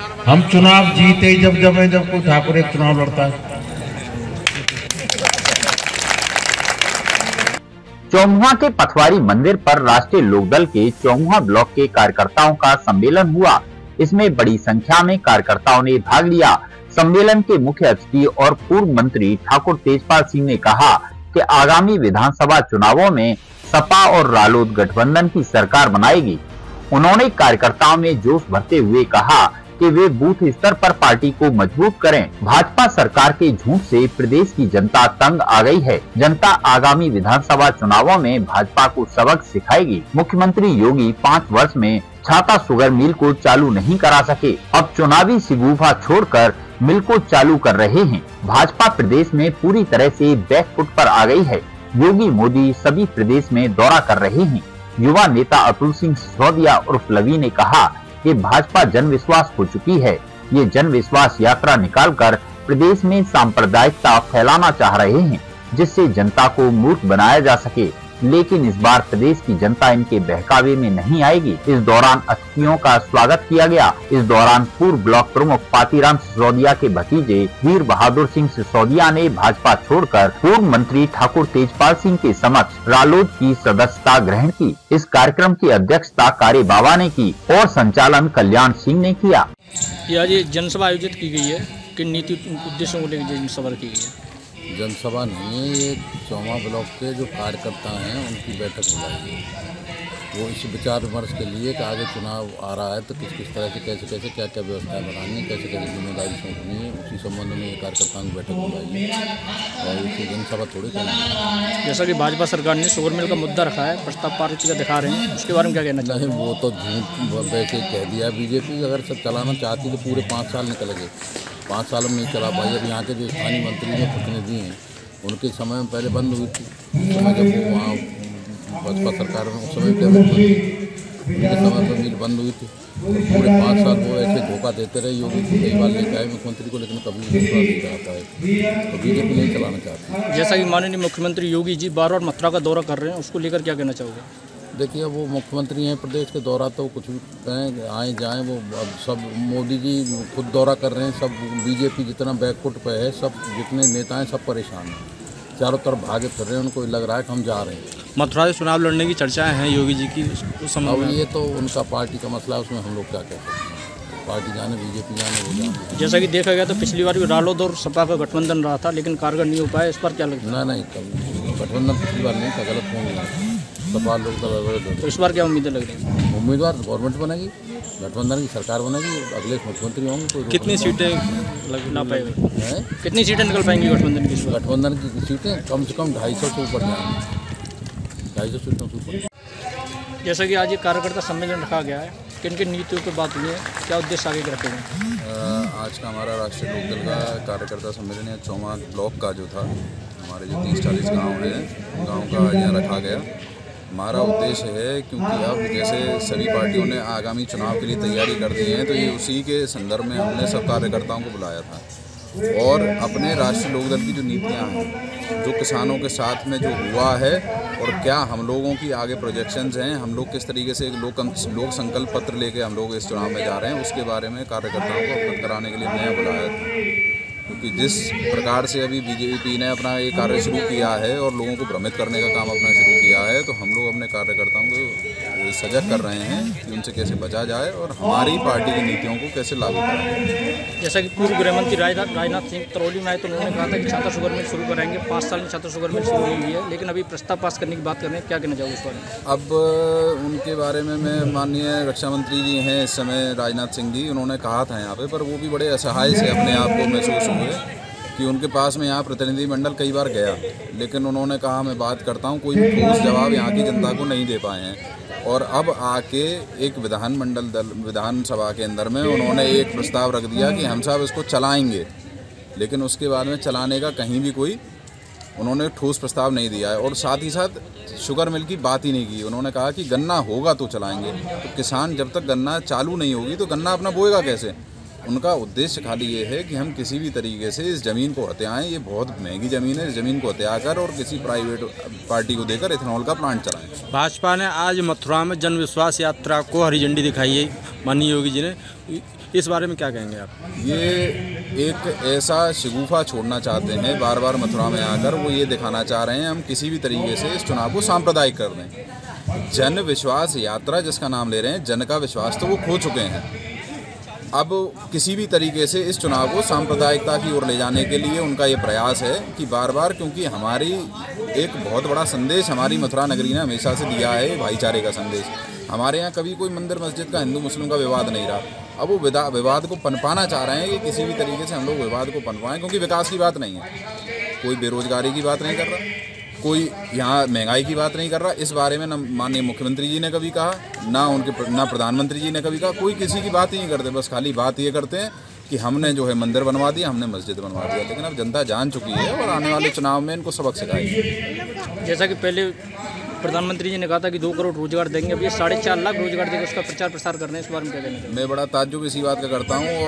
हम चुनाव जीते ही जब कोई ठाकुर एक चुनाव लड़ता है। चौमुहा के पथवारी मंदिर पर राष्ट्रीय लोक दल के चौमुहा ब्लॉक के कार्यकर्ताओं का सम्मेलन हुआ। इसमें बड़ी संख्या में कार्यकर्ताओं ने भाग लिया। सम्मेलन के मुख्य अतिथि और पूर्व मंत्री ठाकुर तेजपाल सिंह ने कहा कि आगामी विधानसभा चुनावों में सपा और रालोद गठबंधन की सरकार बनाएगी। उन्होंने कार्यकर्ताओं में जोश भरते हुए कहा कि वे बूथ स्तर पर पार्टी को मजबूत करें। भाजपा सरकार के झूठ से प्रदेश की जनता तंग आ गई है। जनता आगामी विधानसभा चुनावों में भाजपा को सबक सिखाएगी। मुख्यमंत्री योगी 5 वर्ष में छाता शुगर मिल को चालू नहीं करा सके, अब चुनावी शिगूफा छोड़कर मिल को चालू कर रहे हैं। भाजपा प्रदेश में पूरी तरह से बैकफुट पर आ गई है। योगी मोदी सभी प्रदेश में दौरा कर रहे हैं। युवा नेता अतुल सिंह सिसौदिया उर्फ लवी ने कहा कि भाजपा जनविश्वास हो चुकी है। ये जनविश्वास यात्रा निकालकर प्रदेश में सांप्रदायिकता फैलाना चाह रहे हैं, जिससे जनता को मूर्ख बनाया जा सके, लेकिन इस बार प्रदेश की जनता इनके बहकावे में नहीं आएगी। इस दौरान अतिथियों का स्वागत किया गया। इस दौरान पूर्व ब्लॉक प्रमुख पातिराम सिसोदिया के भतीजे वीर बहादुर सिंह सिसोदिया ने भाजपा छोड़कर पूर्व मंत्री ठाकुर तेजपाल सिंह के समक्ष रालोद की सदस्यता ग्रहण की। इस कार्यक्रम की अध्यक्षता कार्य बाबा ने की और संचालन कल्याण सिंह ने किया। यह जनसभा आयोजित की गयी है की नीति उद्देश्यों को लेकर जनसभा की गयी है। जनसभा नहीं है, ये चौमा ब्लॉक के जो कार्यकर्ता हैं उनकी बैठक हो जाएगी। वो इस विचार विमर्श के लिए कि आगे चुनाव आ रहा है तो किस तरह से कैसे क्या क्या व्यवस्थाएं बनानी है, कैसे जिम्मेदारी सौंपनी है, उसी संबंध में ये कार्यकर्ताओं की बैठक हो जाएगी और इसकी जनसभा थोड़ी करेंगे। जैसा कि भाजपा सरकार ने शुगर मिल का मुद्दा रखा है, प्रस्ताव पारित दिखा रहे हैं, उसके बारे में क्या कहना चाहिए? वो तो झूठ वैसे कह दिया बीजेपी। अगर सब चलाना चाहती तो पूरे 5 साल निकल गए, 5 सालों में नहीं चला पाई। अब यहाँ के जो स्थानीय मंत्री हैं, प्रतिनिधि हैं, उनके समय में पहले बंद हुई थी। समय जब वहाँ भाजपा सरकार में उस समय उनके समय पर मील बंद हुई थी। पूरे 5 साल वो ऐसे धोखा देते रहे। योगी कई बार लेकर आए मुख्यमंत्री को, लेकिन कभी विश्वास नहीं चाहता है। तो बीजेपी नहीं चलाना चाहती। जैसा कि माननीय मुख्यमंत्री योगी जी बार बार मथुरा का दौरा कर रहे हैं, उसको लेकर क्या कहना चाहोगे? देखिए, वो मुख्यमंत्री हैं, प्रदेश के दौरा तो कुछ भी कहें, आए जाएँ, वो अब सब मोदी जी खुद दौरा कर रहे हैं। सब बीजेपी जितना बैकफुट पर है, सब जितने नेता हैं सब परेशान हैं, चारों तरफ भागे फिर रहे हैं। उनको लग रहा है कि हम जा रहे हैं। मथुरा से चुनाव लड़ने की चर्चाएं हैं योगी जी की, उसको समझ। ये तो उनका पार्टी का मसला है, उसमें हम लोग क्या कह सकते हैं। पार्टी जाने, बीजेपी जाने, वो जाने। जैसा कि देखा गया तो पिछली बार भी रालोद और सपा का गठबंधन रहा था, लेकिन कारगर नहीं हो पाया। इस पर क्या लगता है? नहीं, गठबंधन पिछली बार नहीं था, गलत फोन मिला सपा लोग। तो इस बार क्या उम्मीदें लग रही हैं? उम्मीदवार गवर्नमेंट बनेगी, गठबंधन की सरकार बनेगी, अगले मुख्यमंत्री होंगे। कितनी सीटें लगना पाएगी? कितनी सीटें निकल पाएंगी गठबंधन की? गठबंधन की सीटें कम से कम 250 से ऊपर जाएंगी, 250 से ऊपर। जैसा कि आज ये कार्यकर्ता सम्मेलन रखा गया है, किन किन नीतियों पर बात हुई है, क्या उद्देश्य आगे रखेंगे? आज का हमारा राष्ट्रीय लोक दल का कार्यकर्ता सम्मेलन है। चौमा ब्लॉक का जो था, हमारे जो 30-40 गाँव हैं, गाँव का यहाँ रखा गया। हमारा उद्देश्य है, क्योंकि अब जैसे सभी पार्टियों ने आगामी चुनाव के लिए तैयारी कर दी है, तो ये उसी के संदर्भ में हमने सब कार्यकर्ताओं को बुलाया था और अपने राष्ट्रीय लोक दल की जो नीतियां हैं, जो किसानों के साथ में जो हुआ है और क्या हम लोगों की आगे प्रोजेक्शंस हैं, हम लोग किस तरीके से एक लोक संकल्प पत्र लेके हम लोग इस चुनाव में जा रहे हैं, उसके बारे में कार्यकर्ताओं को अवगत कराने के लिए नया बुलाया था। क्योंकि जिस प्रकार से अभी बीजेपी ने अपना ये कार्य शुरू किया है और लोगों को भ्रमित करने का काम अपना शुरू किया है, तो हम लोग अपने कार्यकर्ताओं को सजग कर रहे हैं कि उनसे कैसे बचा जाए और हमारी पार्टी की नीतियों को कैसे लागू करें। जैसा कि पूर्व गृहमंत्री राजनाथ सिंह करौली में आए तो उन्होंने कहा था कि छाता शुगर मिल शुरू कराएंगे। 5 साल में छाता शुगर मिल शुरू नहीं हुई है, लेकिन अभी प्रस्ताव पास करने की बात कर रहे हैं। क्या कहना चाहूँगा इस बारे में? अब उनके बारे में मैं, माननीय रक्षा मंत्री जी हैं इस समय राजनाथ सिंह जी, उन्होंने कहा था यहाँ पर वो भी बड़े असहाय से अपने आप को महसूस कि उनके पास में यहाँ प्रतिनिधिमंडल कई बार गया, लेकिन उन्होंने कहा मैं बात करता हूँ, कोई ठोस जवाब यहाँ की जनता को नहीं दे पाए हैं। और अब आके एक विधानसभा के अंदर में उन्होंने एक प्रस्ताव रख दिया कि हम सब इसको चलाएंगे, लेकिन उसके बाद में चलाने का कहीं भी कोई उन्होंने ठोस प्रस्ताव नहीं दिया है। और साथ ही साथ शुगर मिल की बात ही नहीं की। उन्होंने कहा कि गन्ना होगा तो चलाएंगे, तो किसान जब तक गन्ना चालू नहीं होगी तो गन्ना अपना बोएगा कैसे? उनका उद्देश्य खाली ये है कि हम किसी भी तरीके से इस ज़मीन को हत्याएं। ये बहुत महंगी ज़मीन है, इस ज़मीन को हत्या कर और किसी प्राइवेट पार्टी को देकर इथेनॉल का प्लांट चलाएं। भाजपा ने आज मथुरा में जनविश्वास यात्रा को हरी झंडी दिखाई है माननीय योगी जी ने। इस बारे में क्या कहेंगे आप? ये एक ऐसा शगुफा छोड़ना चाहते हैं, बार बार मथुरा में आकर वो ये दिखाना चाह रहे हैं हम किसी भी तरीके से इस चुनाव को सांप्रदायिक कर दें। जन विश्वास यात्रा जिसका नाम ले रहे हैं, जन का विश्वास तो वो खो चुके हैं। अब किसी भी तरीके से इस चुनाव को सांप्रदायिकता की ओर ले जाने के लिए उनका ये प्रयास है कि बार बार, क्योंकि हमारी एक बहुत बड़ा संदेश हमारी मथुरा नगरी ने हमेशा से दिया है, भाईचारे का संदेश। हमारे यहाँ कभी कोई मंदिर मस्जिद का, हिंदू मुस्लिम का विवाद नहीं रहा। अब वो विवाद को पनपाना चाह रहे हैं कि किसी भी तरीके से हम लोग विवाद को पनपाएँ, क्योंकि विकास की बात नहीं है, कोई बेरोजगारी की बात नहीं कर रहा, कोई यहाँ महंगाई की बात नहीं कर रहा। इस बारे में न माननीय मुख्यमंत्री जी ने कभी कहा, ना उनके ना प्रधानमंत्री जी ने कभी कहा, कोई किसी की बात ही नहीं करते। बस खाली बात ये करते हैं कि हमने जो है मंदिर बनवा दिया, हमने मस्जिद बनवा दिया। लेकिन अब जनता जान चुकी है और आने वाले चुनाव में इनको सबक सिखाएगी। जैसा कि पहले प्रधानमंत्री जी ने कहा था कि 2 करोड़ रोजगार देंगे, अब ये 4.5 लाख रोजगार देंगे, उसका प्रचार प्रसार कर रहे हैं। इस बारे में क्या कहना है? मैं बड़ा ताज्जुब इसी बात का करता हूँ।